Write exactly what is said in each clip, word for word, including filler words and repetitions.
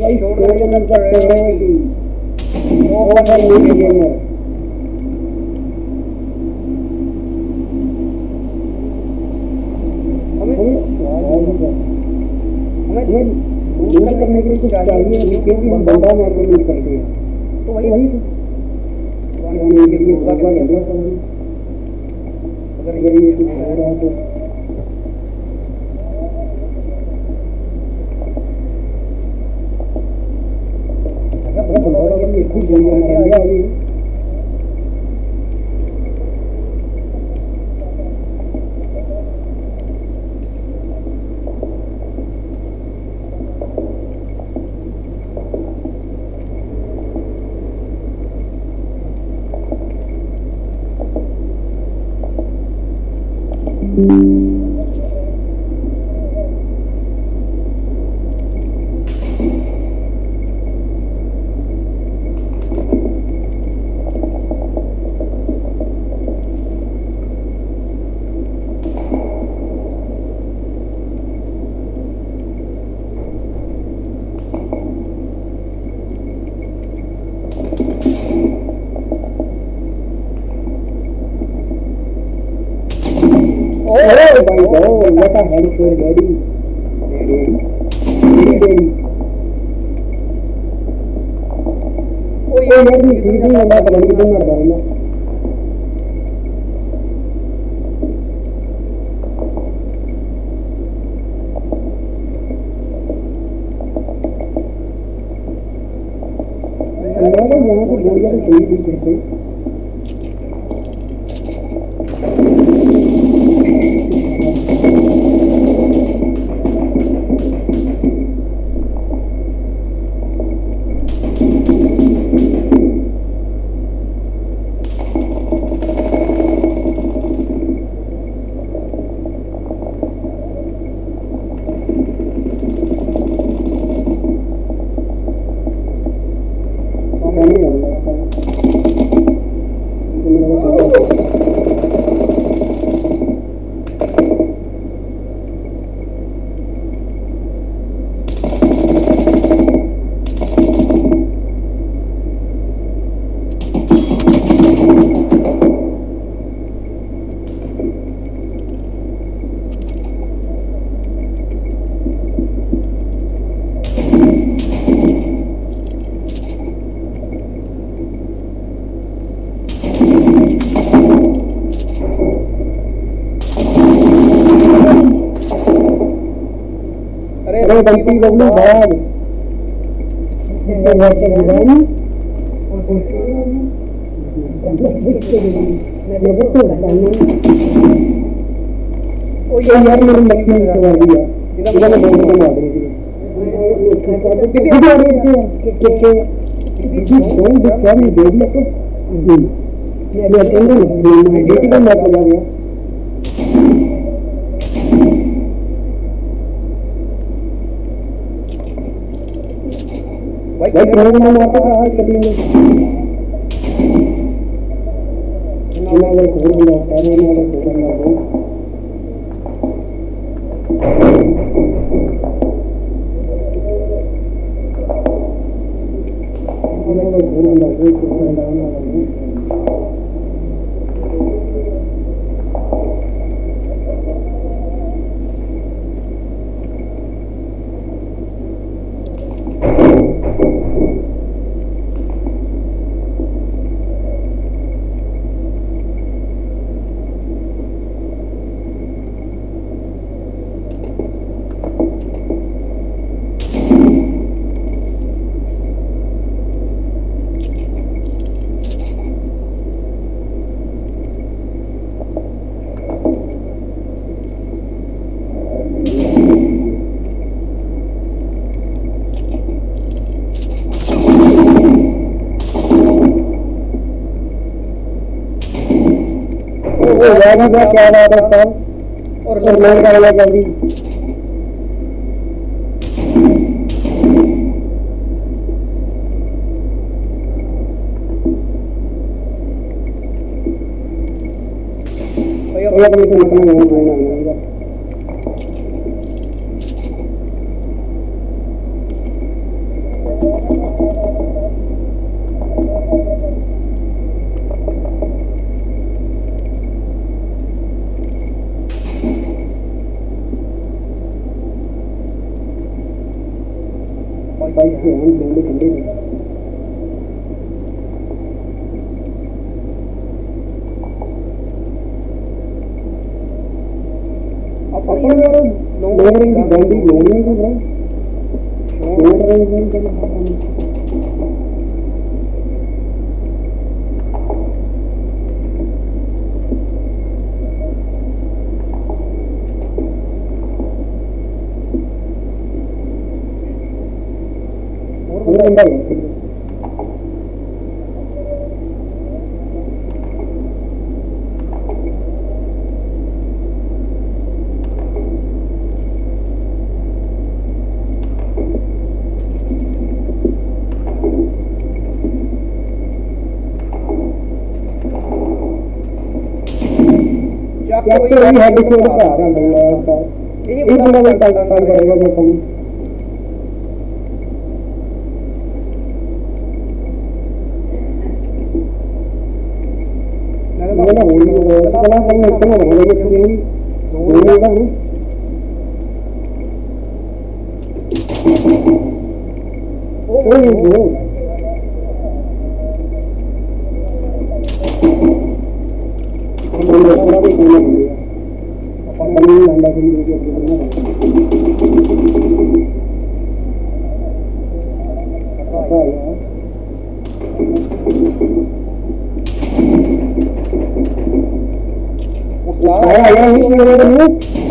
I don't remember everything. No one will remember. करने के लिए गाड़ी है लेकिन हम बंदा मारने नहीं करते हैं तो वही वही गाने के लिए पूरा गाना है अगर ये इसको हो रहा तो अगर बोलो ये कुछ जमा है या ये Very ready, ready, ready. Oh, yeah, yeah, yeah. Ready, ready. I'm not ready. I'm not ready. गलती गलती भाग ओ ये यार मेरे मक्खी लगा दिया इधर मैं बोलने लगा कि कि कि कौन जो क्या नहीं देख ले तो ये अटेंड नहीं डेट का मत लगा दिया भाई घर में आता था हर कभी में ना ना घर में आता है ना ना घर में क्या रहा था सर और लोग का वाला जल्दी भैया भैया को निकलना है ना fight for one global condition. Lowering the boundary, lowering the ground. Lowering the ground. Orang dah yang tinggi. Siapa yang habis berapa? Ini bukan tentang tentang kerja. Kalau nak beli, kalau nak nak tengok nak beli tu ni, beli apa ni? Oh, ini tu. Kalau nak beli tu ni, apa ni? Anda beli tu apa? Apa ya? Nah, yang ini ini ini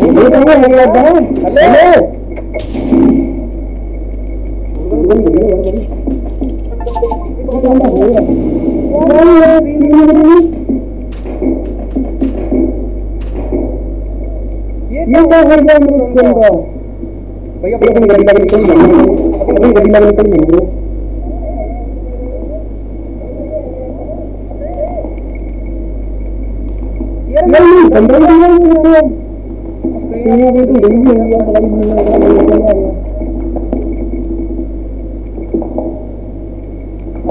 ini kamu yang lihat dong. Halo. Ini kau kerjaan mungkin kau. Baik apa yang kita bagi kau yang ini. Apa yang kita bagi kau yang ini. नहीं बंदर नहीं है वो तो यहाँ पे तो यही है यहाँ पर भी नहीं है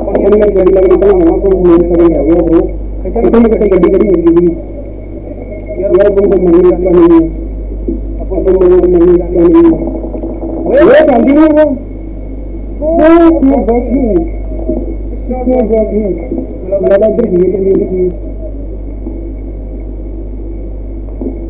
अपन ये नहीं गड़ी लगी तो हम आपको घूमने चले गए वो वो इतनी गड़ी गड़ी गड़ी गड़ी यार अपन को महीने का नहीं अपन को महीने का नहीं वो गांधी है वो वो वो बहुत ही इसका बहुत ही लगा दे धीरे धीरे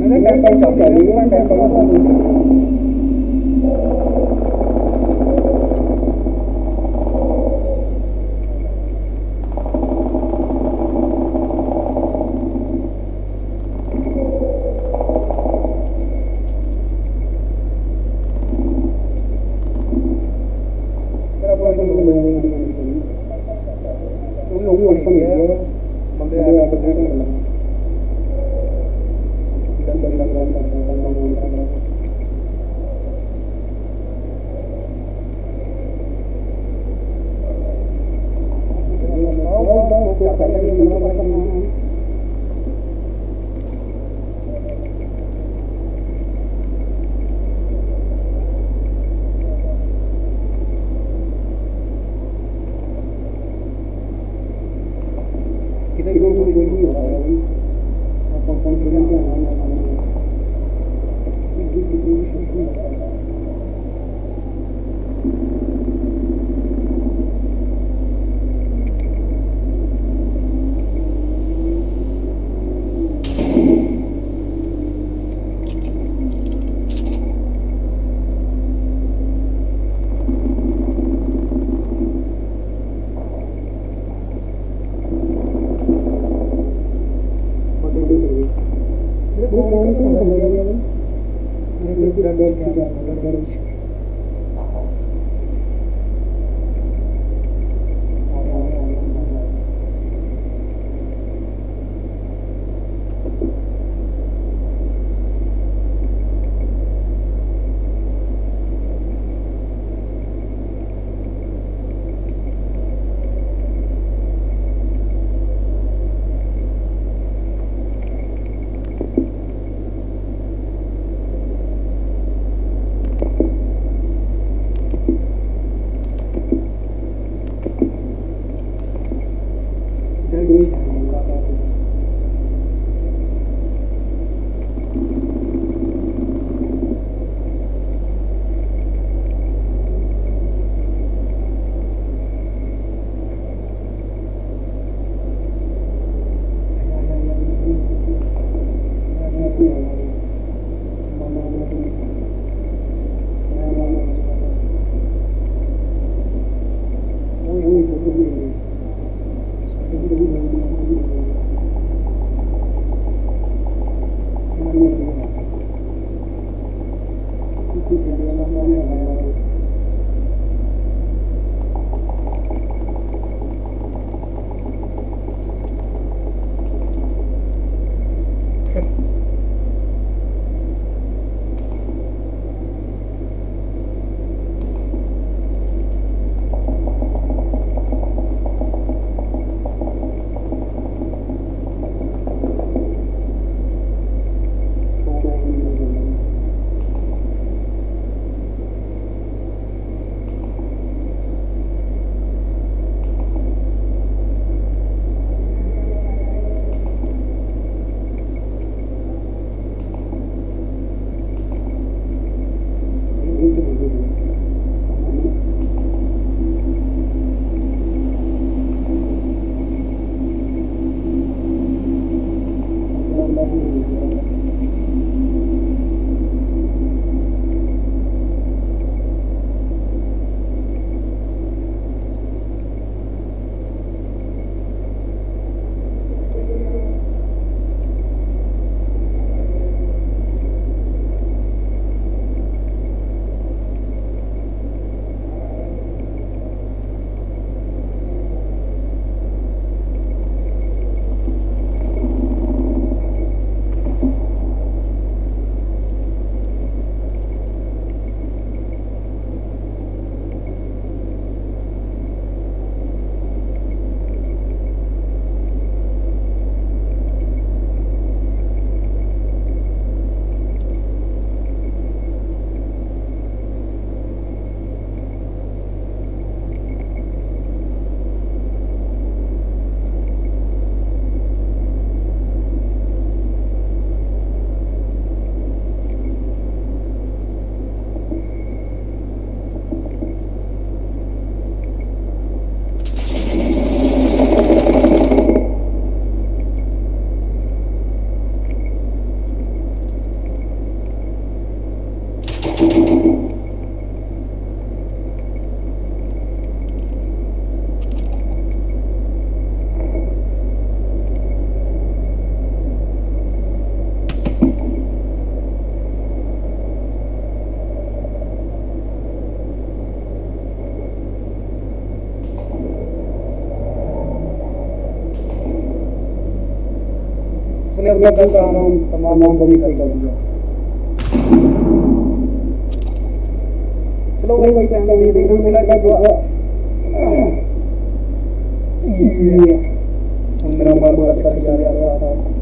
Terima kasih telah menonton! del dolor de Lucio. Saya berkata-kata teman-teman berikut juga. Selalu baikkan kami dengan melakukan doa. Iya. Menerima doa sekali dari Allah.